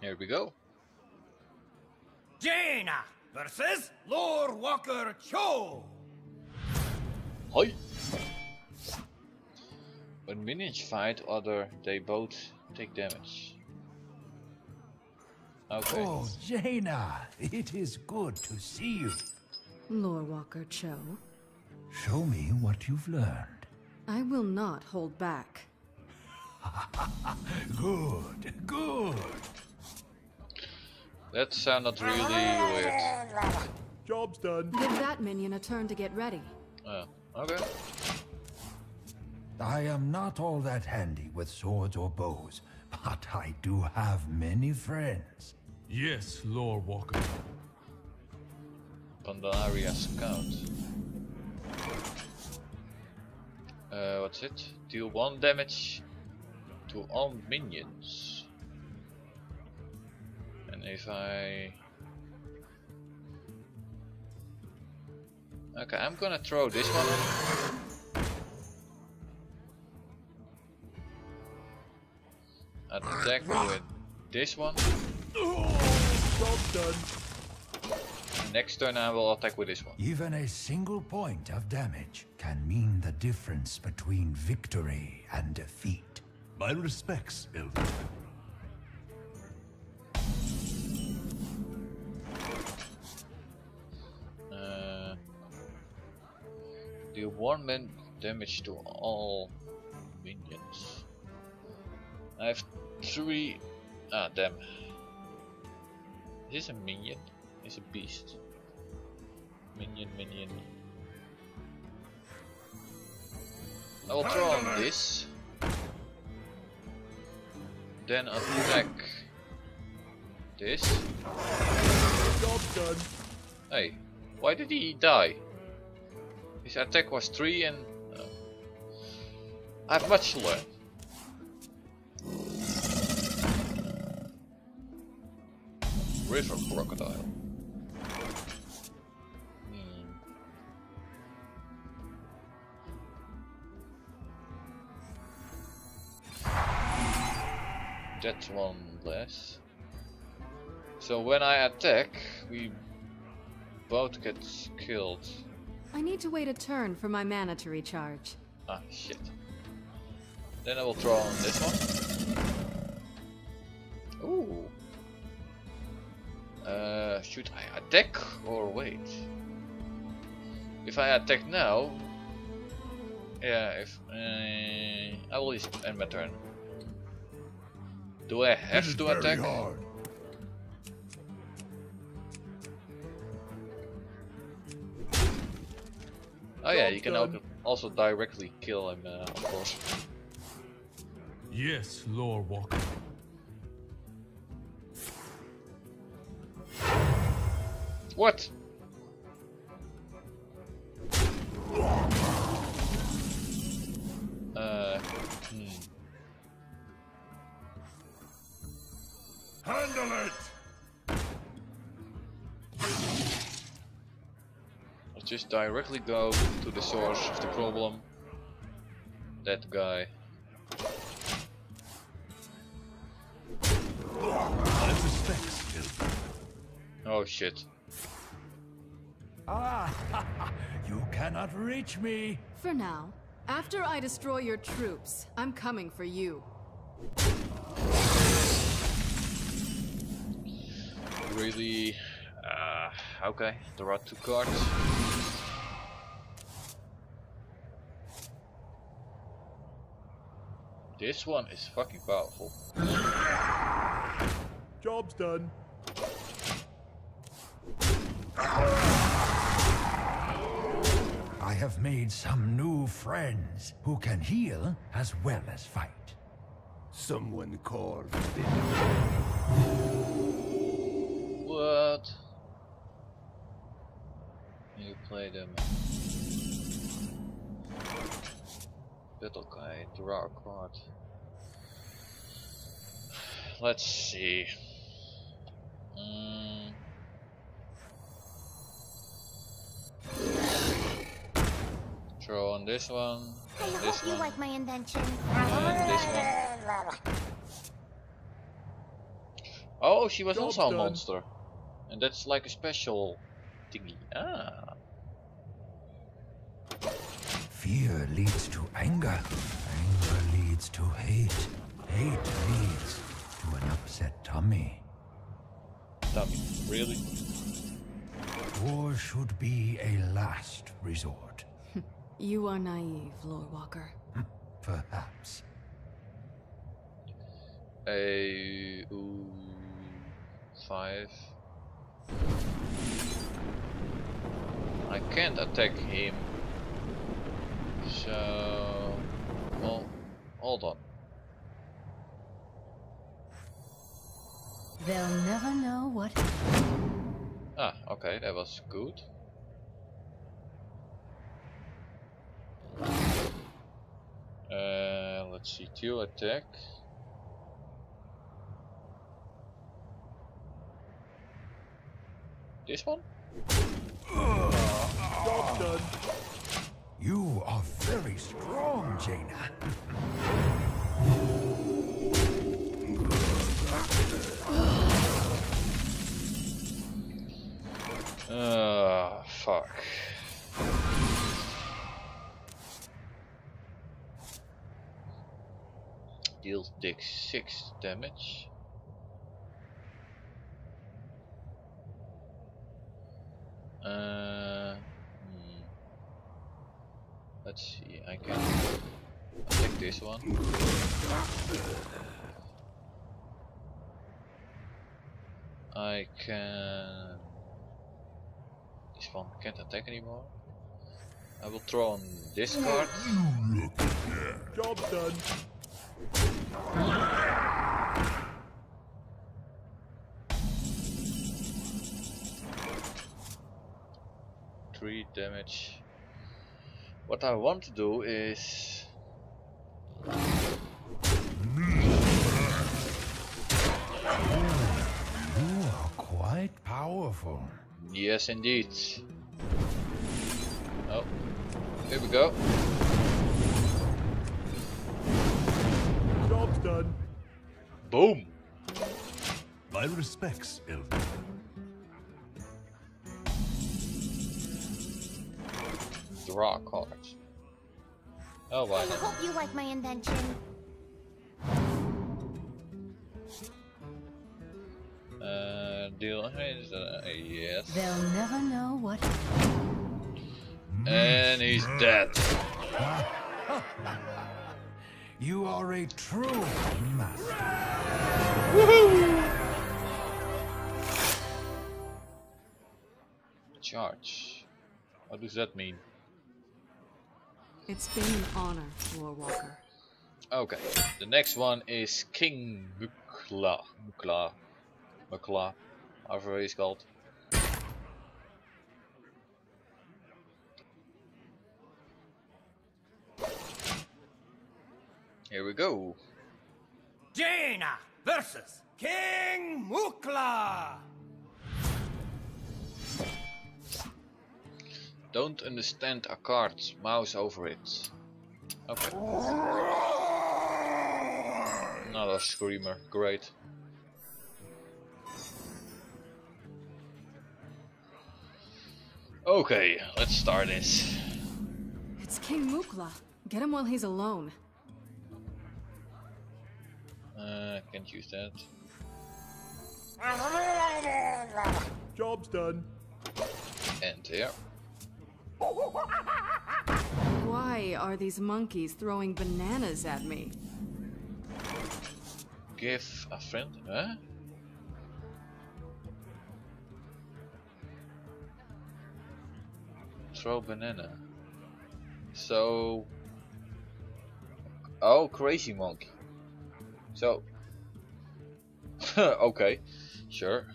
Here we go. Jaina versus Lorewalker Cho. Hi. When minions fight other, they both take damage. Okay. Oh, Jaina, it is good to see you. Lorewalker Cho. Show me what you've learned. I will not hold back. Good, good. That sounded really weird. Job's done. Give that minion a turn to get ready. Oh, okay. I am not all that handy with swords or bows, but I do have many friends. Yes, Lorewalker. Pandaria scout. What's it? Deal 1 damage to all minions. And if I... Okay, I'm gonna throw this one in. Attack with this one. Next turn I will attack with this one. Even a single point of damage can mean the difference between victory and defeat. My respects, Elder. The warman damage to all minions. I have 3. Ah, damn. Is this a minion? Is a beast? Minion, minion. I will throw on this. Then attack this. Hey, why did he die? His attack was 3 and. I have much to learn. River Crocodile. That's one less. So when I attack, we both get killed. I need to wait a turn for my mana to recharge. Ah, shit. Then I will draw on this one. Ooh. Should I attack or wait? If I attack now, yeah, if I will end my turn. Do I have to attack? Hard. Oh yeah, you can also directly kill him, of course. Yes, Lorewalker. What? Handle it. I'll just directly go to the source of the problem. That guy. Oh shit. Ah, you cannot reach me. For now, after I destroy your troops, I'm coming for you. Really? Okay, there are 2 cards. This one is fucking powerful. Job's done. I have made some new friends who can heal as well as fight. Someone called. What? You play them. Battle guy, draw a card. Let's see. Throw on this one. And I hope you like my invention. And this one. Oh, she was also a monster. And that's like a special thingy. Ah. Fear leads to anger. Anger leads to hate. Hate leads to an upset tummy. Tummy, really? War should be a last resort. You are naive, Lorewalker. Perhaps. A... Ooh, 5. I can't attack him. So... Well, hold on. They'll never know what... Ah, okay, that was good. Let's see, 2 attack. This one? You are very strong, Jaina. Fuck. Deals dick 6 damage. Let's see, I can attack this one. I can... This one can't attack anymore. I will throw on this card. Job done. Three damage. What I want to do is you are quite powerful. Yes indeed. Oh, here we go. Job's done. Boom. My respects, Elder. Draw cards. Oh wow. I hope you like my invention. Deal is yes. They'll never know what. And he's dead. You are a true master. Woohoo! Charge. What does that mean? It's been an honor, Warwalker. Okay, the next one is King Mukla. Mukla, however he's called. Here we go. Jaina versus King Mukla. Don't understand a card, mouse over it. Okay. Another screamer, great. Okay, let's start this. It's King Mukla. Get him while he's alone. Can't use that. Job's done. And here. Why are these monkeys throwing bananas at me? Give a friend, huh? Throw banana. So... Oh, crazy monkey. So... Okay, sure.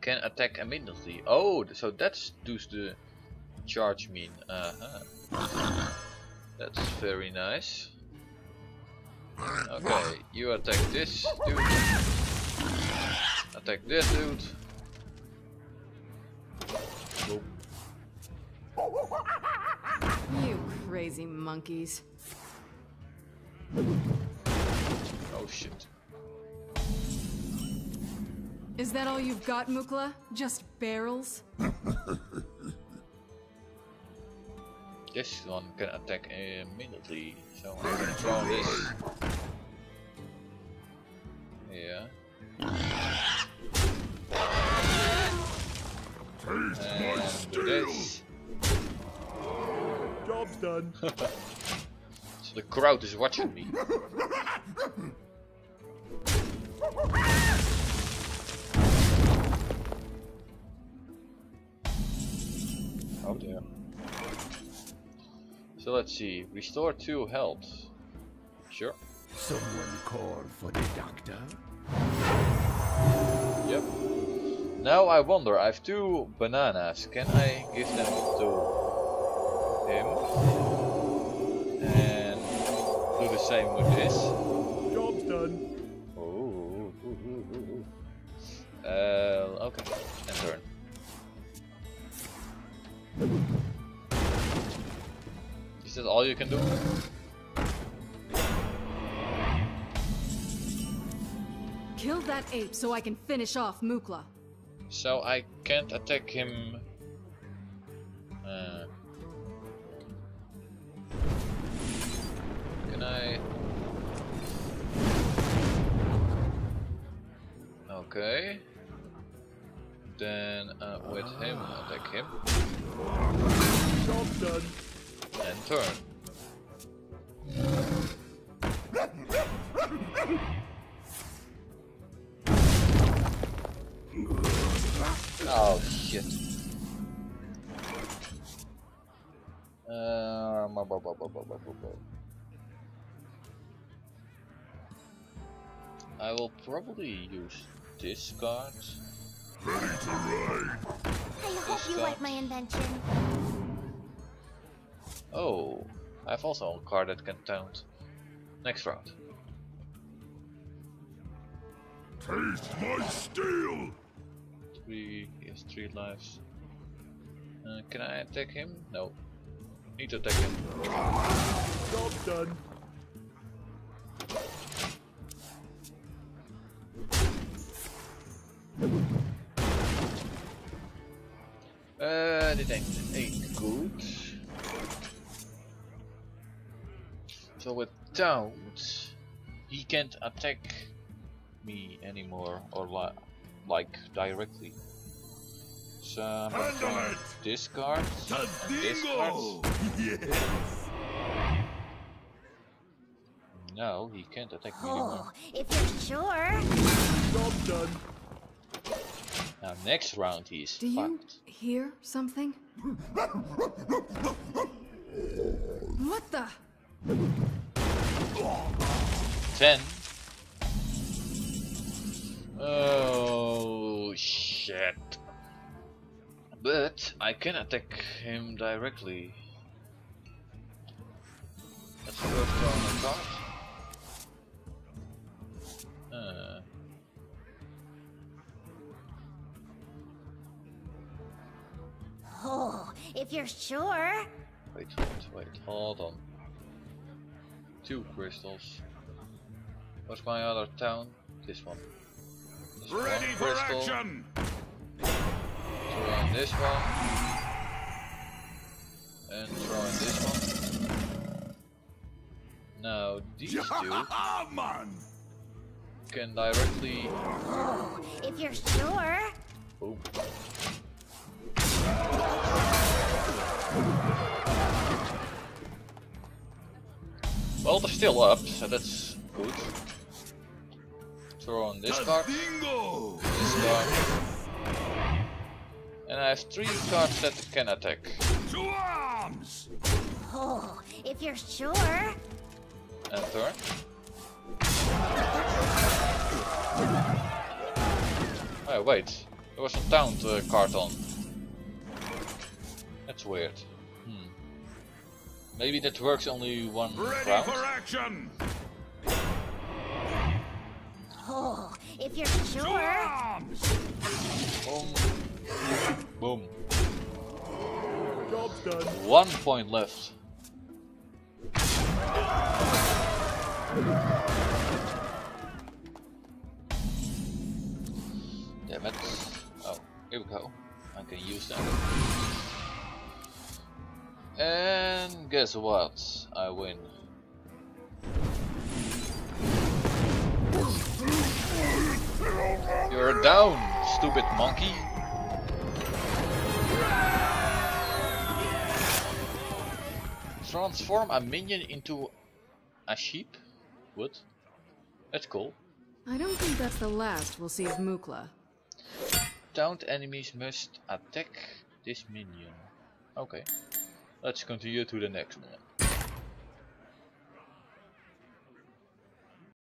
Can attack immediately. Oh, so that's does the charge mean. Uh-huh. That's very nice. Okay, you attack this dude. Attack this dude. Boop. You crazy monkeys. Oh shit. Is that all you've got, Mukla? Just barrels? This one can attack immediately, so I can throw this. Yeah. Taste my steel. Job's done. So the crowd is watching me. Oh dear. So let's see, restore 2 health. Sure. Someone call for the doctor? Yep. Now I wonder, I have 2 bananas. Can I give them to him? And do the same with this. Job's done. Oh. Okay, and turn. Is that all you can do? Kill that ape so I can finish off Mukla. So I can't attack him. Can I? Okay. Then with him, attack him. Job done. And turn. Oh shit. I will probably use this card. Ready to ride. I hope you like my invention. Oh, I have also a card that can taunt. Next round. Taste my steel. 3, he has 3 lives. Can I attack him? No. Need to attack him. Job done. This ain't good. So with taunt, he can't attack me anymore, or like directly. So I'm gonna discard discards. Yes. No, he can't attack me anymore. If you're sure. Job done. Now next round he is fucked. You hear something? What the? 10. Oh shit. But I can attack him directly. Let's go on a card. Oh, if you're sure. Wait, hold on. 2 crystals. What's my other town? This one. Ready for action! Throw in this one. And throw in this one. Now these 2 can directly. Oh, if you're sure. Boom. Well, they're still up, so that's good. Throw on this card. This card. And I have 3 cards that can attack. To arms! Oh, if you're sure. And turn. Oh wait, there was a taunt card on. That's weird. Maybe that works only one round. For action. Oh, if you're sure. Boom. Job's done. 1 point left. Here we go. I can use that. And guess what? I win. You're down, stupid monkey. Transform a minion into a sheep? What? That's cool. I don't think that's the last we'll see of Mukla. Downed enemies must attack this minion. Okay, let's continue to the next one.